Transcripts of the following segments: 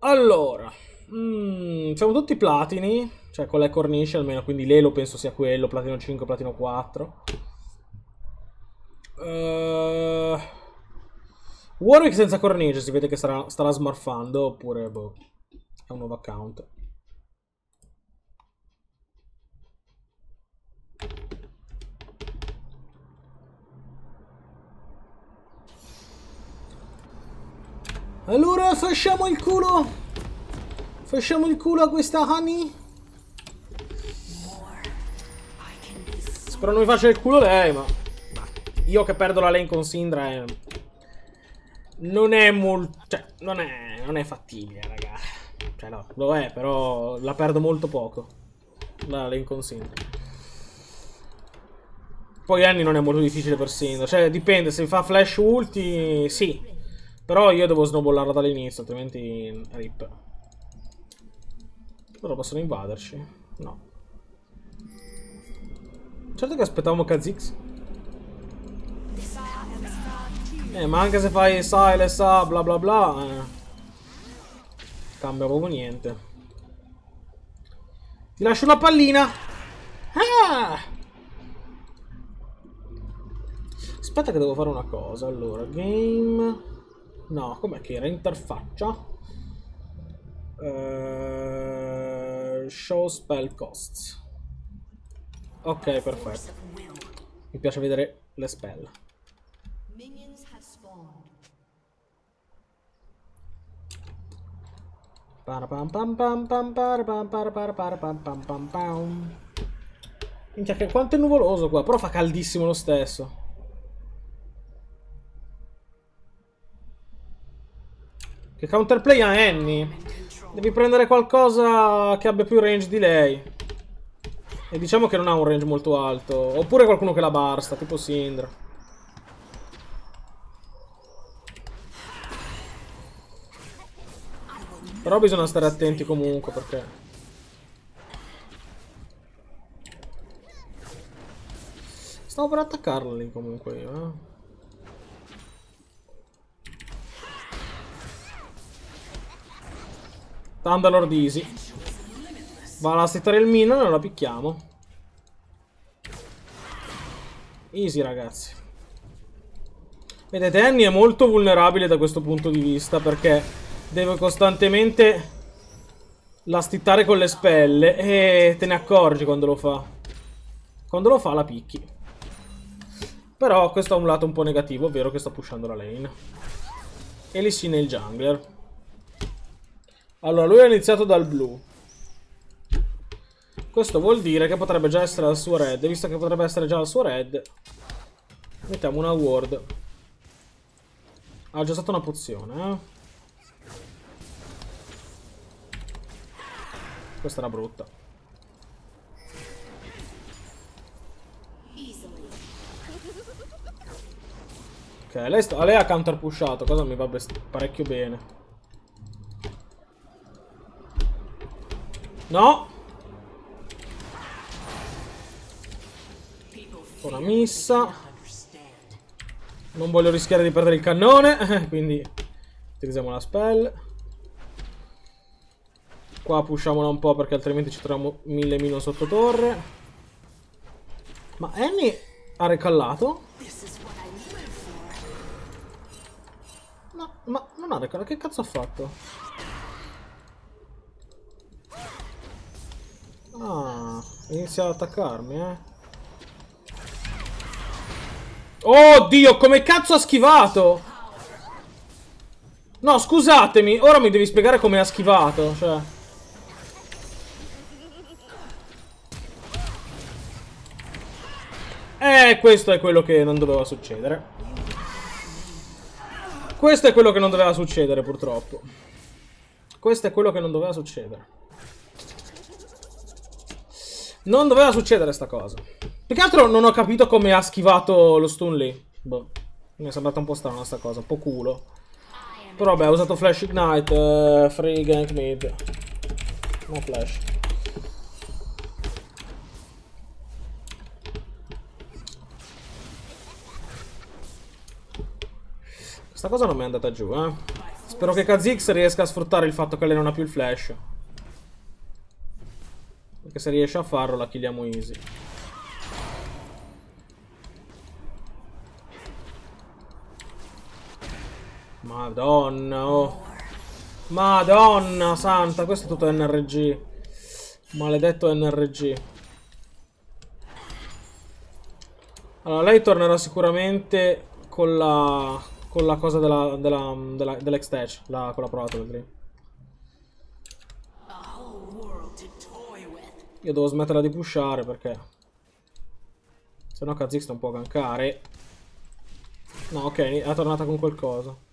Allora, siamo tutti platini, cioè con le cornici almeno, quindi l'elo penso sia quello, platino 5, platino 4. Warwick senza cornice, si vede che starà smurfando, oppure boh, è un nuovo account. Allora, fasciamo il culo! Fasciamo il culo a questa Annie! Spero non mi faccia il culo lei, ma... io che perdo la lane con Syndra è... non è molto... cioè, non è fattibile, raga. Cioè, no, lo è, però la perdo molto poco. La lane con Syndra. Poi Annie non è molto difficile per Syndra. Cioè, dipende, se fa flash ulti, sì. Però io devo snowballarla dall'inizio, altrimenti rip. Loro possono invaderci? No. Certo che aspettavamo Kha'Zix. Ma anche se fai silence, bla bla bla, cambia proprio niente. Ti lascio una pallina. Ah! Aspetta che devo fare una cosa. Allora, game... no, com'è che era? Interfaccia. Show spell costs. Ok, perfetto. Mi piace vedere le spell. Minchia, che quanto è nuvoloso qua, però fa caldissimo lo stesso. Che counterplay ha Annie? Devi prendere qualcosa che abbia più range di lei. E diciamo che non ha un range molto alto. Oppure qualcuno che la barsta, tipo Syndra. Però bisogna stare attenti comunque, perché... stavo per attaccarlo lì comunque io, eh. Thunderlord easy. Va a settare il mino e non la picchiamo. Easy, ragazzi. Vedete, Annie è molto vulnerabile da questo punto di vista, perché deve costantemente lastittare con le spelle e te ne accorgi quando lo fa. Quando lo fa la picchi. Però questo ha un lato un po' negativo, ovvero che sta pushando la lane. E Lee Sin è il jungler. Allora, lui ha iniziato dal blu. Questo vuol dire che potrebbe già essere al suo red. Visto che potrebbe essere già al suo red, mettiamo una ward. Ha già stata una pozione, eh? Questa era brutta. Ok, lei ha counter pushato, cosa mi va parecchio bene. No! Una missa. Non voglio rischiare di perdere il cannone, quindi utilizziamo la spell. Qua pushiamola un po' perché altrimenti ci troviamo 1000 mino sotto torre. Ma Annie ha recallato? No, ma non ha recallato. Che cazzo ha fatto? Ah, inizia ad attaccarmi, eh. Oddio, come cazzo ha schivato? No, scusatemi, ora mi devi spiegare come ha schivato, cioè. Questo è quello che non doveva succedere. Questo è quello che non doveva succedere, purtroppo. Questo è quello che non doveva succedere. Non doveva succedere sta cosa. Più che altro non ho capito come ha schivato lo stun lì. Boh, mi è sembrata un po' strana sta cosa, un po' culo. Però vabbè, ho usato flash ignite, free gank mid. No flash. Questa cosa non mi è andata giù, eh. Spero che Kha'Zix riesca a sfruttare il fatto che lei non ha più il flash. Perché se riesce a farlo la killiamo easy. Madonna, oh. Madonna santa, questo è tutto NRG. Maledetto NRG. Allora, lei tornerà sicuramente con la... con la cosa dell'extech, con la provata del dream. Io devo smetterla di pushare perché sennò Kha'Zix non può gankare. No, ok, è tornata con qualcosa.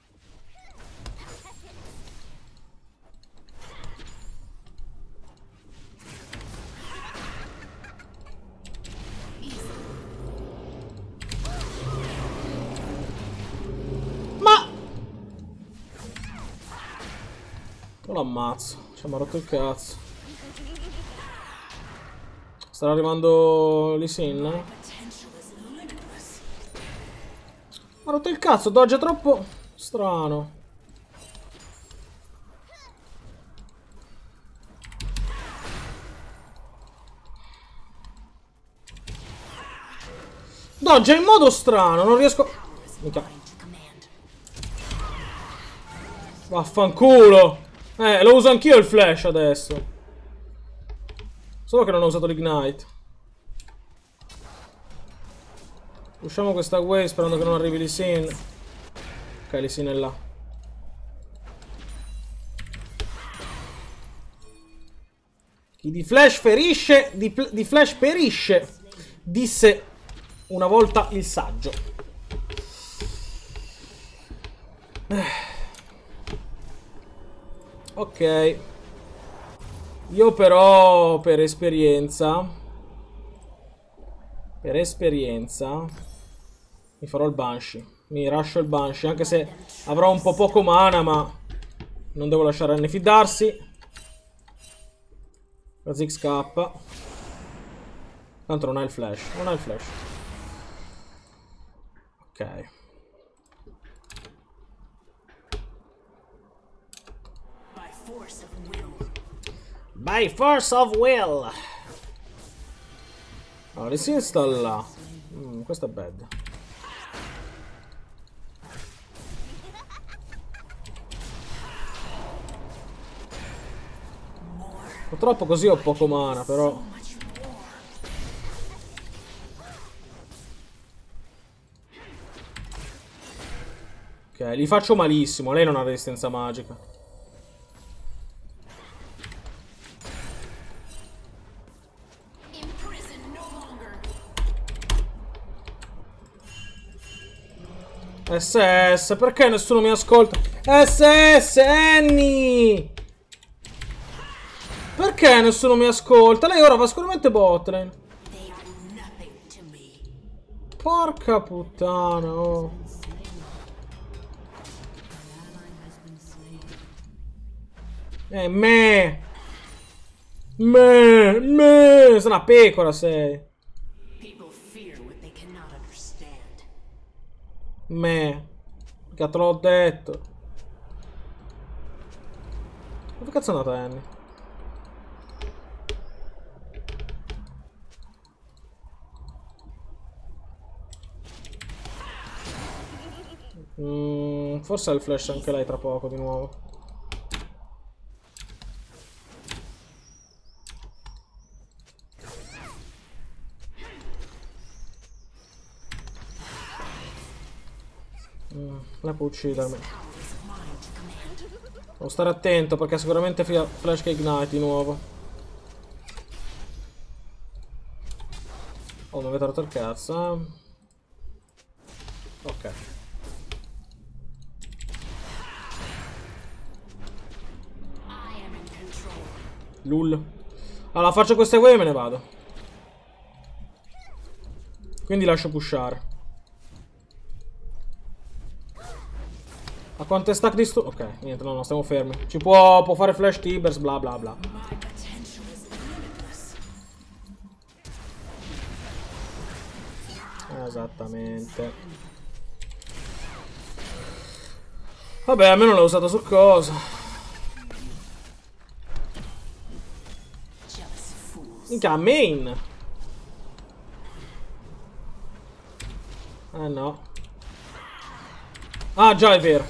Lo ammazzo, ci ha rotto il cazzo. Starà arrivando Lee Sin. Mi ha rotto il cazzo, dodge troppo strano. Dodge in modo strano, non riesco. Mica. Vaffanculo. Lo uso anch'io il flash adesso. Solo che non ho usato l'ignite. Usciamo questa way sperando che non arrivi Lee Sin. Ok, Lee Sin è là. Chi di flash ferisce, di flash perisce, disse una volta il saggio. Ok, io però per esperienza mi farò il Banshee, mi lascio il Banshee, anche se avrò un po' poco mana, ma non devo lasciare Annie fidarsi. La Ziggs scappa, tanto non ha il flash, non ha il flash. Ok. By force of will. Allora si installa. Questo è bad. Purtroppo così ho poco mana, però. Ok, li faccio malissimo. Lei non ha resistenza magica. SS, perché nessuno mi ascolta? SS, Annie! Perché nessuno mi ascolta? Lei ora va sicuramente botlane. Porca puttana, oh. Me! Sei una pecora, sei. Me, che te l'ho detto. Dove cazzo è andata Annie? Forse ha il flash anche lei tra poco di nuovo. La può uccidermi. Devo stare attento perché sicuramente flash che ignite di nuovo. Oh, mi avete rotto il cazzo. Ok. Lul. Allora faccio queste wave e me ne vado. Quindi lascio pushare. A quanto è stack di stu... Ok, niente, no, stiamo fermi. Ci può fare flash Tibers, bla bla bla. Esattamente. Vabbè, almeno l'ho usato su cosa. Minchia, main. Ah no. Ah già, è vero.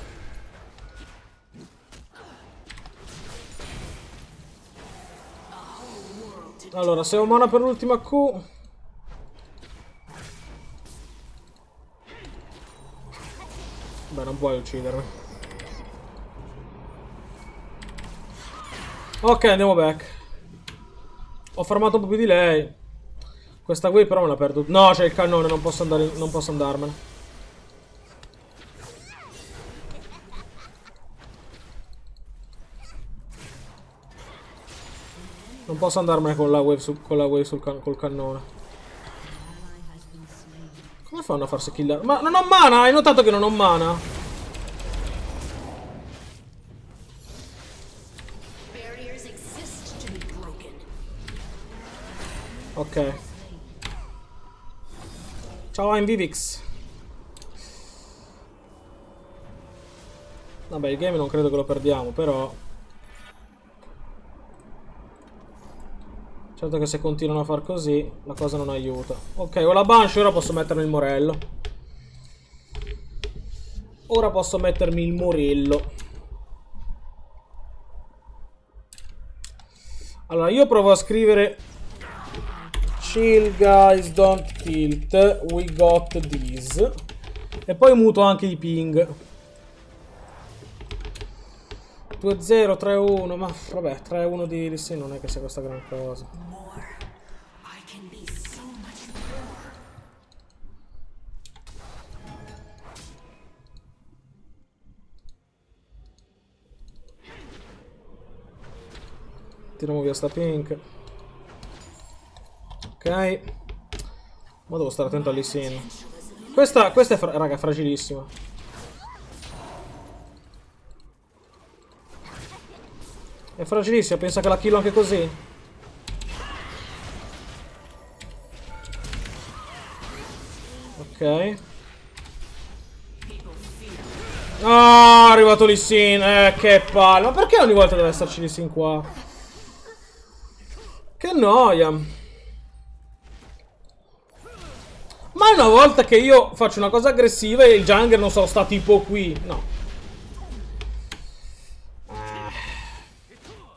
Allora, se ho mana per l'ultima Q. Beh, non puoi uccidermi. Ok, andiamo back. Ho farmato un po' più di lei. Questa qui però me la perdo. No, c'è il cannone, non posso andare, non posso andarmene. Non posso andarmene con la wave, col cannone. Come fanno a farsi killare? Ma non ho mana! Hai notato che non ho mana? Ok. Ciao Invivix. Vabbè, il game non credo che lo perdiamo, però... Certo che se continuano a far così, la cosa non aiuta. Ok, ho la Banshee, ora posso mettermi il Morello. Ora posso mettermi il Morello. Allora, io provo a scrivere... Chill guys, don't tilt, we got this. E poi muto anche i ping. 2-0, 3-1, ma vabbè, 3-1 di Lee Sin non è che sia questa gran cosa. Tiriamo via sta pink. Ok. Ma devo stare attento a Lee Sin. Questa è raga, fragilissima. È fragilissima, pensa che la killo anche così. Ok. Ah, è arrivato Lee Sin. Che palle. Ma perché ogni volta deve esserci Lee Sin qua? Che noia. Ma una volta che io faccio una cosa aggressiva e il jungler non so, sta tipo qui. No.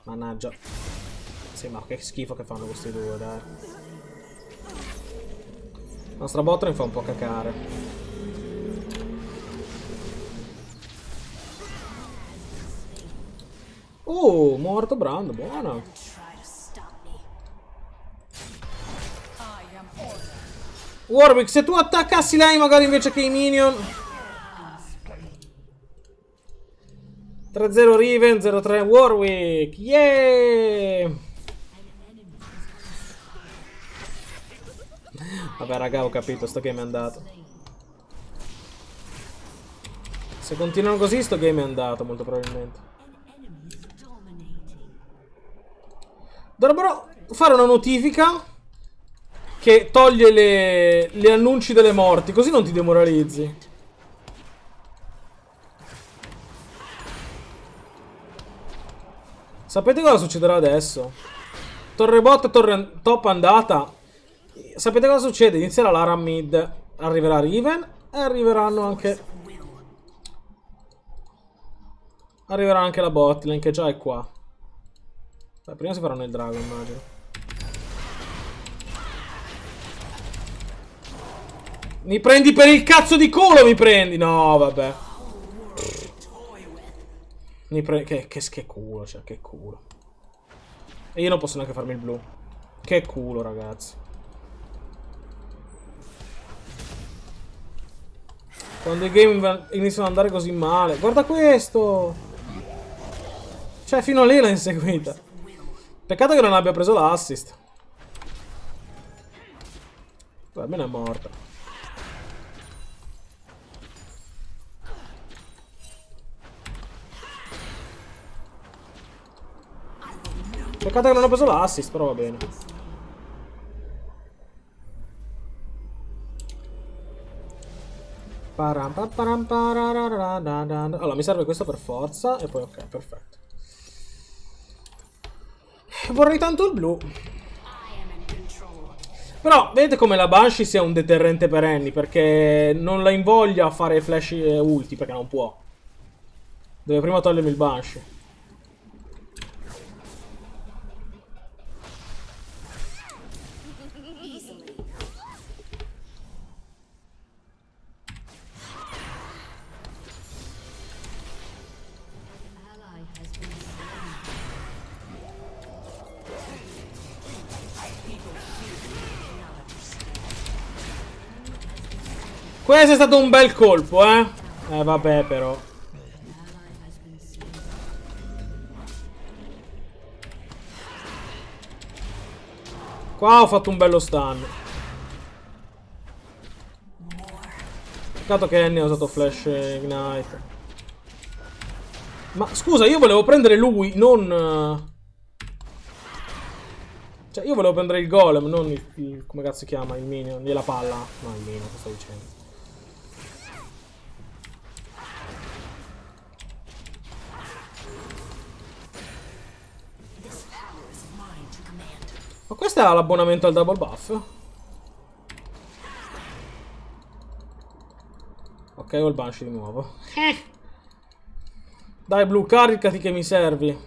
Mannaggia. Sì, ma che schifo che fanno questi due, dai. La nostra botta mi fa un po' cacare. Oh, morto Brand, buona. Warwick, se tu attaccassi lei magari invece che i minion. 3-0 Riven, 0-3 Warwick. Yeah! Vabbè raga, ho capito, sto game è andato. Se continuano così sto game è andato molto probabilmente. Dovrebbero fare una notifica che toglie le annunci delle morti, così non ti demoralizzi. Sapete cosa succederà adesso? Torre bot, torre top andata. Sapete cosa succede? Inizierà l'ara mid. Arriverà Riven e arriveranno anche... Arriverà anche la bot lane che già è qua. Beh, prima si faranno il drago, immagino. Mi prendi per il cazzo di culo, mi prendi! No, vabbè. Che culo, cioè, che culo. E io non posso neanche farmi il blu. Che culo, ragazzi. Quando i game iniziano ad andare così male. Guarda questo. Cioè, fino a lì l'ha inseguita. Peccato che non abbia preso l'assist. Beh, almeno è morta. Peccato che non ho preso l'assist, però va bene. Allora, mi serve questo per forza. E poi ok, perfetto. Vorrei tanto il blu. Però vedete come la Banshee sia un deterrente per Annie, perché non la invoglia a fare flash ulti, perché non può. Deve prima togliermi il Banshee. Questo è stato un bel colpo, eh? Vabbè, però. Qua ho fatto un bello stun. Peccato che Annie ha usato Flash Ignite. Ma scusa, io volevo prendere lui, non... Cioè, io volevo prendere il golem, non il come cazzo si chiama? Il minion, la palla. No, il minion, cosa sto dicendo? Ma questo è l'abbonamento al double buff? Ok, ho il Banshee di nuovo. Dai blu, caricati che mi servi.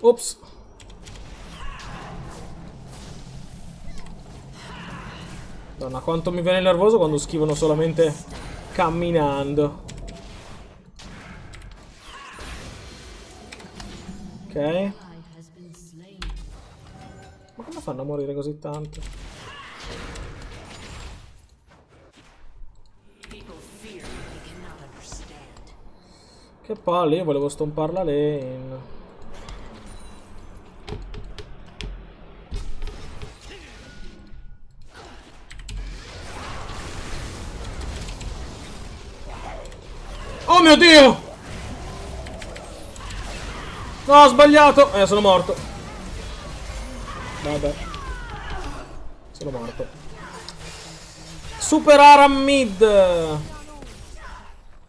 Ops. Madonna, quanto mi viene nervoso quando schivano solamente camminando. Ok. Ma come fanno a morire così tanto? Che palle, io volevo stomparla lane. Oh mio Dio! No, ho sbagliato! Sono morto. Vabbè. Sono morto. Super Aram mid!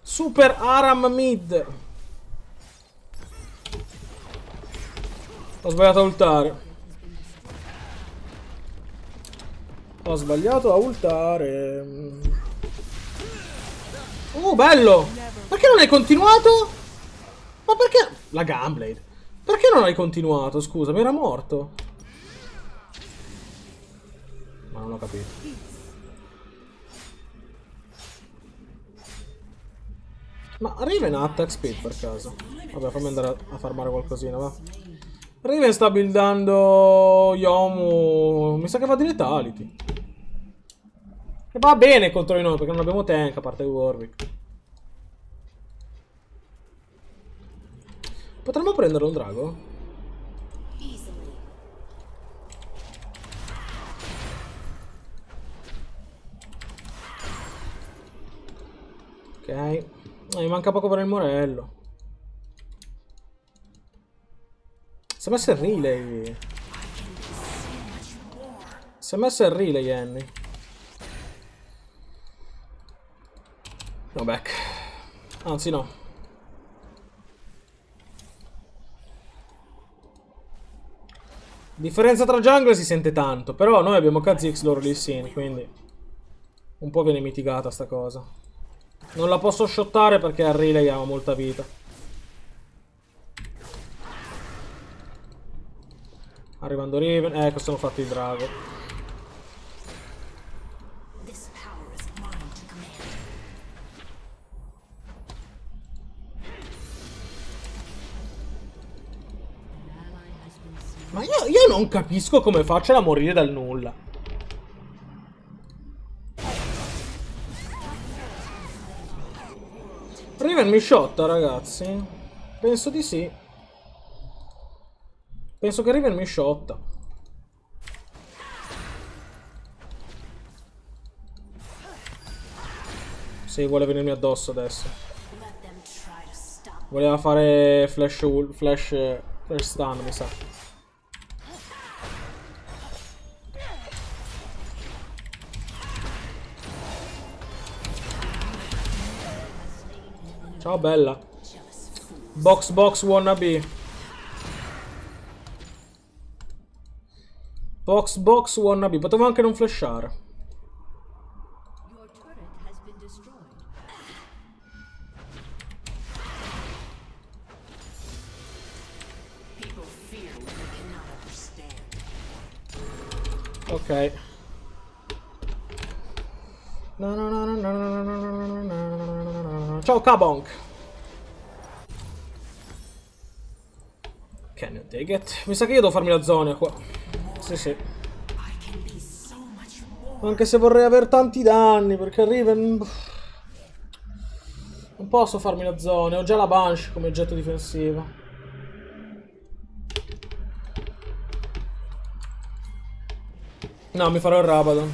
Super Aram mid! Ho sbagliato a ultare. Ho sbagliato a ultare. Bello! Perché non hai continuato? Ma perché? La Gunblade. Perché non hai continuato? Scusa, mi era morto. Ma non ho capito. Ma Riven ha attack speed per caso? Vabbè, fammi andare a farmare qualcosina, va. Riven sta buildando Yomu. Mi sa che va di Lethality. E va bene contro di noi, perché non abbiamo tank a parte Warwick. Potremmo prendere un drago? Ok. Mi manca poco per il Morello. Si è messo il relay. Si è messo il relay, Annie. No back. Anzi no. Differenza tra jungle si sente tanto, però noi abbiamo Kha'Zix, loro Lee Sin, quindi un po' viene mitigata sta cosa. Non la posso shottare perché a Riley ha molta vita. Arrivando Riven, ecco, sono fatti il drago. Ma io non capisco come faccio a morire dal nulla. Riven mi shotta, ragazzi. Penso di sì. Penso che Riven mi shotta. Se vuole venirmi addosso adesso. Voleva fare flash stun, mi sa. Ciao bella. Box box wannabe. Box box wannabe. Potevo anche non flashare. Ok. Ciao Kabonk. Can you take it? Mi sa che io devo farmi la zona qua. Sì sì. Anche se vorrei avere tanti danni, perché Riven... non posso farmi la zona, ho già la Banshee come oggetto difensivo. No, mi farò il Rabadon.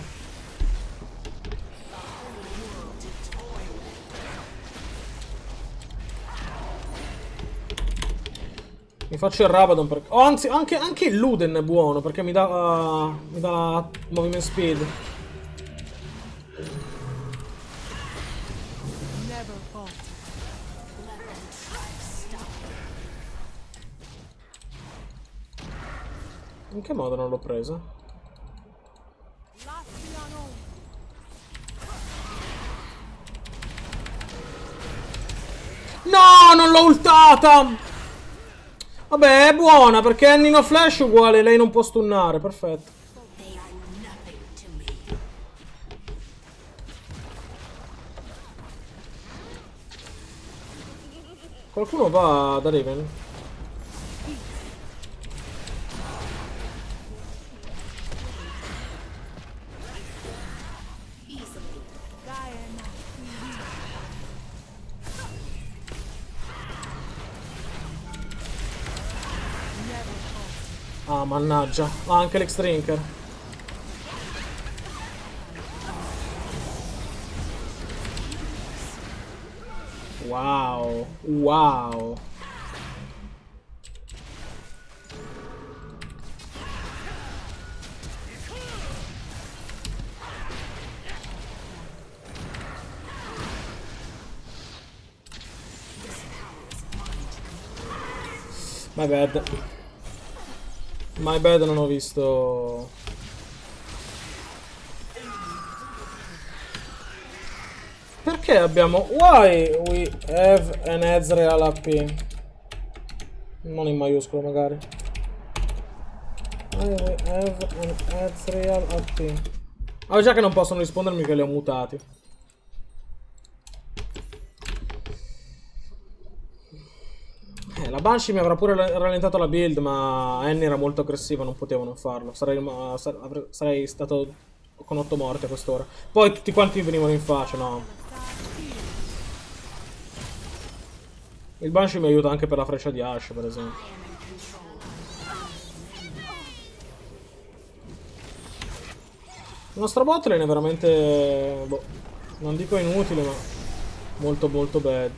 Mi faccio il Rabadon perché... oh, anzi, anche il Luden è buono perché mi dà... mi dà movement speed. In che modo non l'ho presa? No, non l'ho ultata! Vabbè, è buona, perché Annie no flash uguale, lei non può stunnare, perfetto. Qualcuno va da Riven? Ah, mannaggia. Ah, anche l'ex drinker. Wow. Wow. My bad. My bad, non ho visto. Perché abbiamo... why we have an Ezreal AP? Non in maiuscolo magari. Why we have an Ezreal AP? Ah, già che non possono rispondermi che li ho mutati. La Banshee mi avrà pure rallentato la build, ma Annie era molto aggressiva, non potevo non farlo. Sarei stato con 8 morti a quest'ora. Poi tutti quanti venivano in faccia, no. Il Banshee mi aiuta anche per la freccia di Ashe, per esempio. Il nostro botlane è veramente... boh, non dico inutile, ma molto molto bad.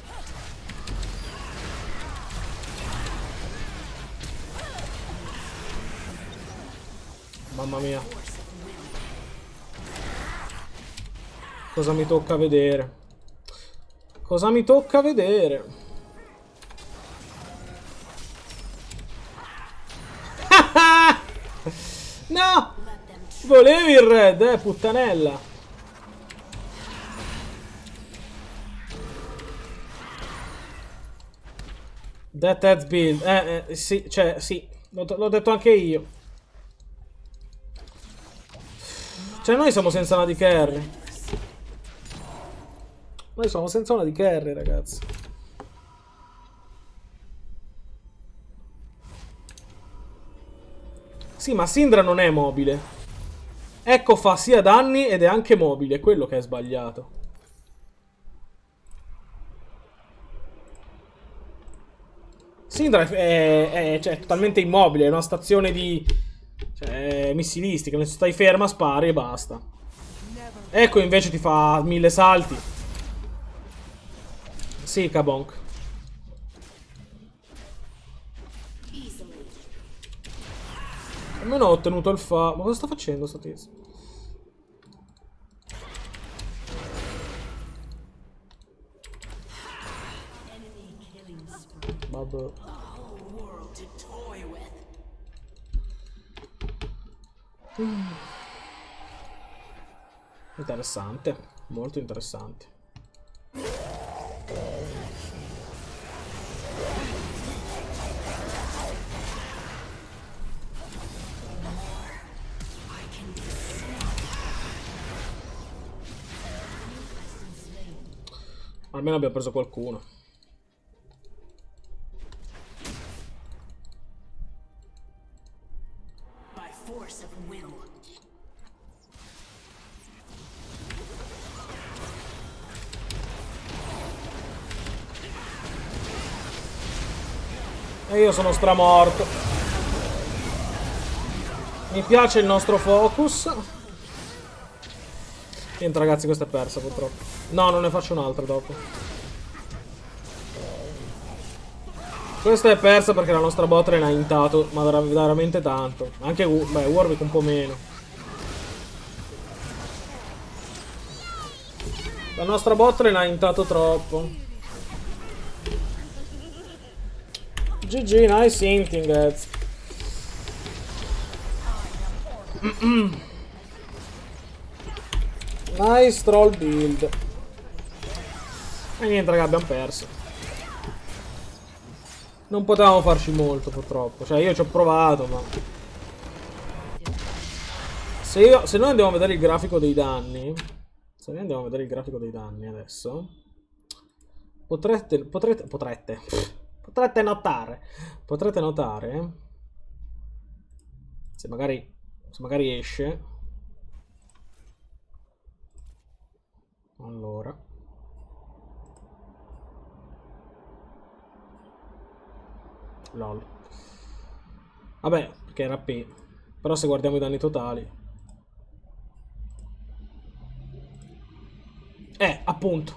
Mamma mia. Cosa mi tocca vedere? Cosa mi tocca vedere? No! Volevi il red, puttanella. That's build. Sì, cioè, sì. L'ho detto anche io. Cioè noi siamo senza una di carry. Noi siamo senza una di carry, ragazzi. Sì, ma Syndra non è mobile. Ecco, fa sia danni ed è anche mobile. È quello che è sbagliato. Syndra è totalmente immobile. È una stazione di... cioè, missilistica, se stai ferma spari e basta. Ecco, invece ti fa 1000 salti. Sì, Kabonk. Almeno ho ottenuto il fa. Ma cosa sta facendo sta tizia? Vabbè. Interessante, molto interessante. Almeno abbiamo preso qualcuno. E io sono stramorto. Mi piace il nostro focus. Niente ragazzi, questa è persa purtroppo. No, non ne faccio un'altra dopo. Questa è persa perché la nostra bot ne ha intato, ma veramente tanto. Anche beh, Warwick un po' meno. La nostra bot ne ha intato troppo. GG, nice inting, guys. Nice troll build. E niente raga, abbiamo perso. Non potevamo farci molto purtroppo. Cioè io ci ho provato, ma se noi andiamo a vedere il grafico dei danni, se noi andiamo a vedere il grafico dei danni adesso, Potrete notare, se magari esce. Allora, lol. Vabbè, perché era P. Però se guardiamo i danni totali, appunto,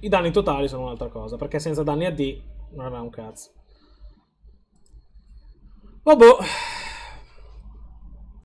i danni totali sono un'altra cosa, perché senza danni a D non aveva un cazzo. Vabbè.